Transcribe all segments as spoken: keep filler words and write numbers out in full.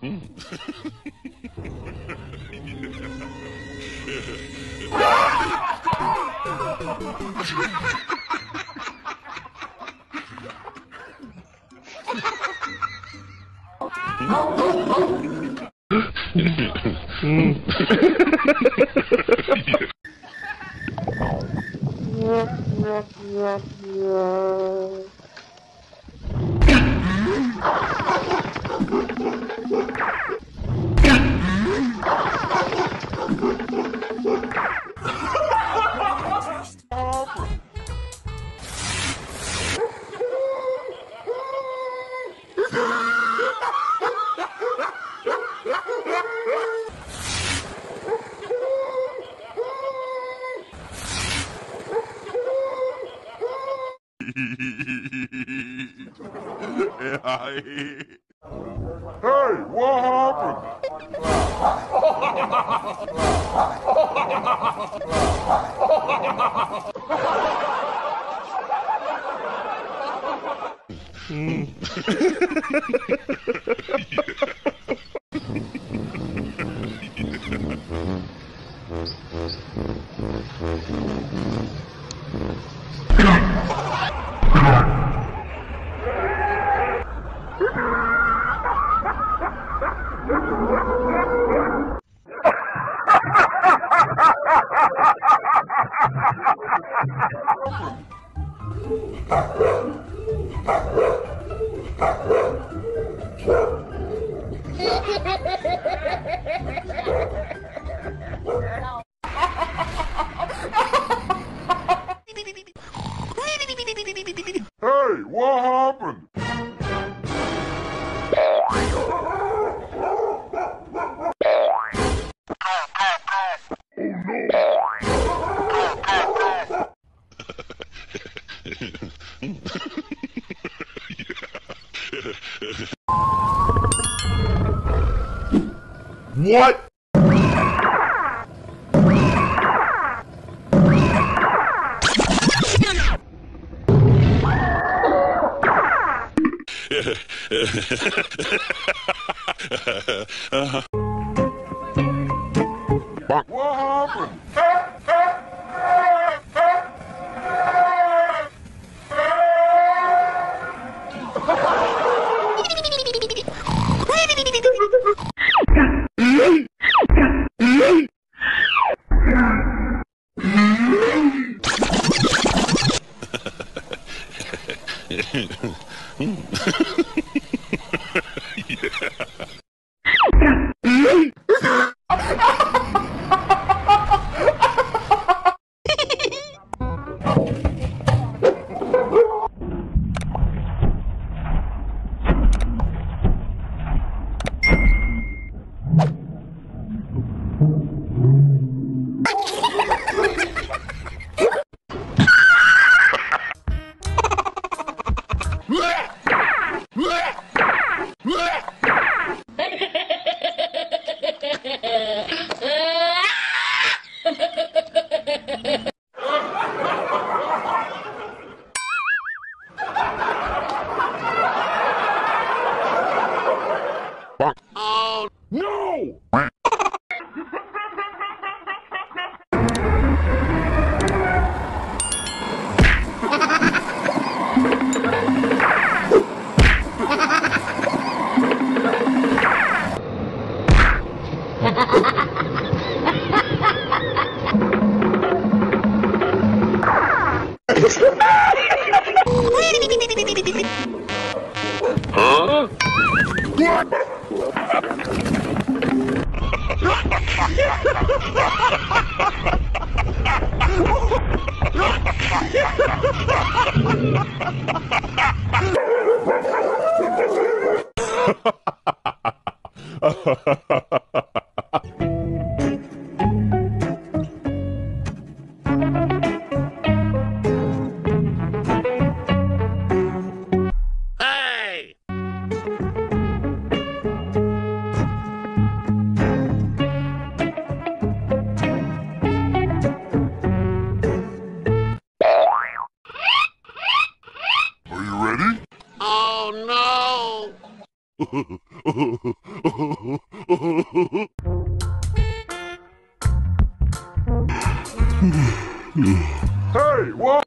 Hmm? What? Oh, no! Hey, what?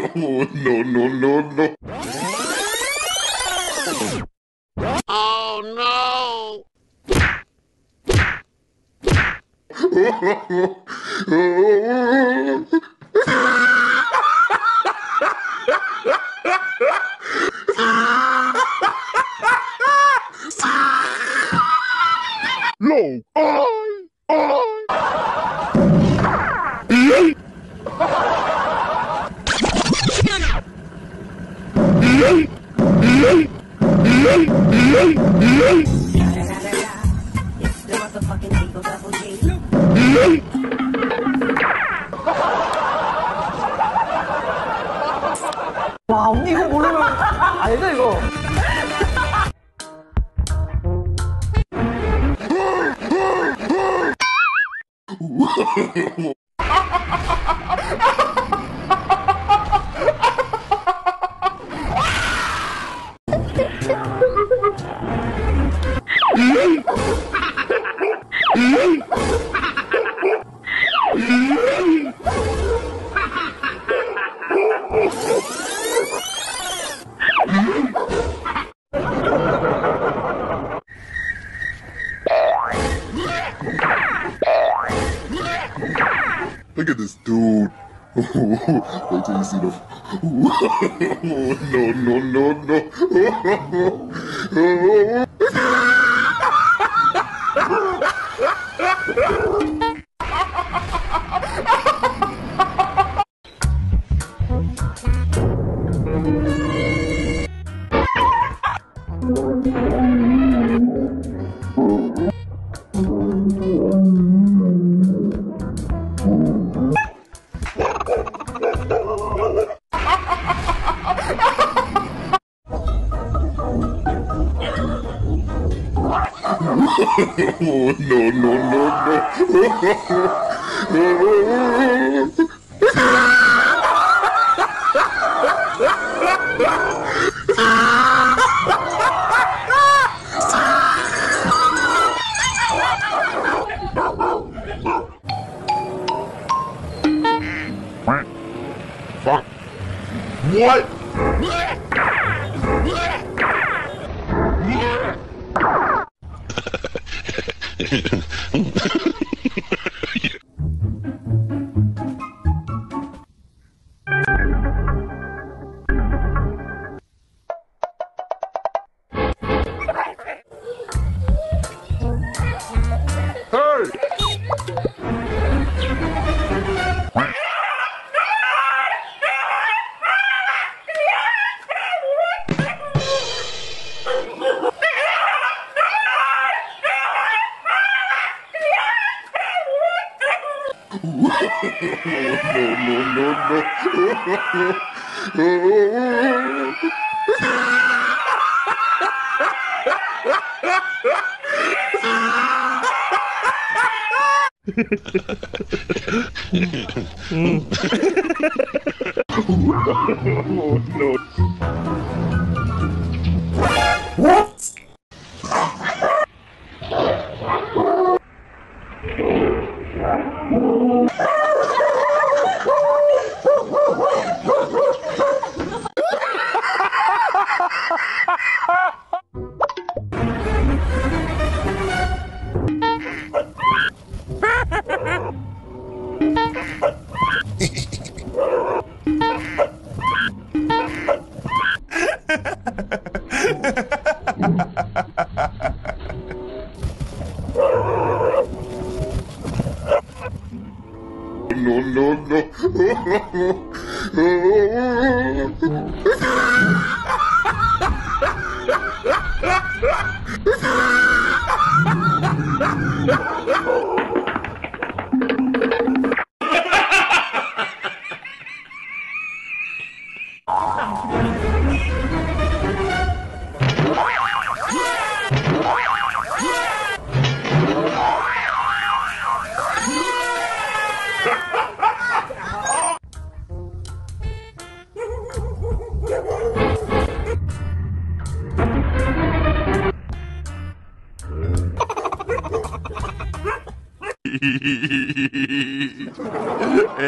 No, no, no, no. Look at this dude. Wait till you see them. No, no, no, no. Oh, no, no, no, no. Fuck. What? Oh, no. What? No, no, no. I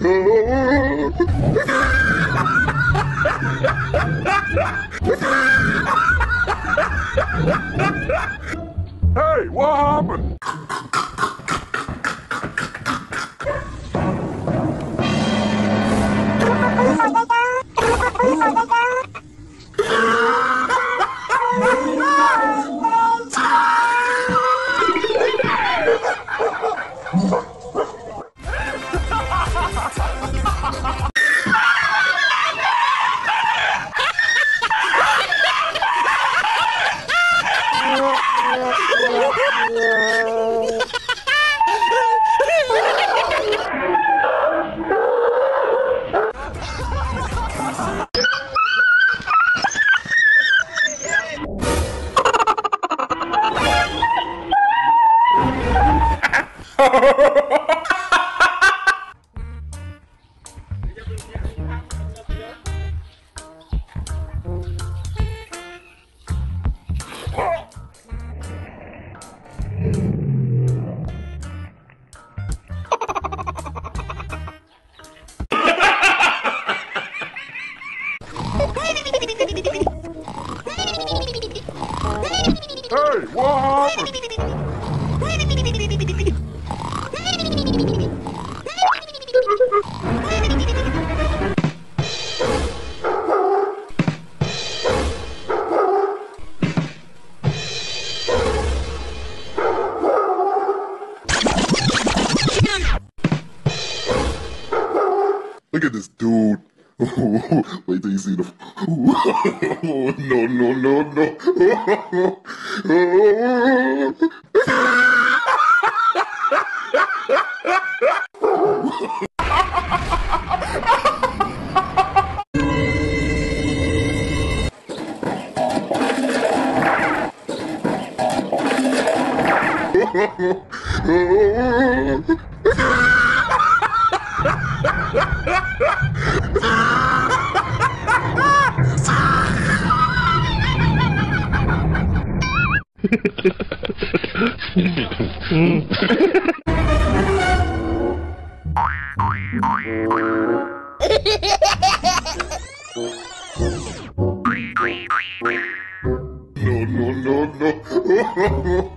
oh, oh, oh, oh. Look at this dude. Wait till you see the. Oh, no, no, no, no. No, no, no, no.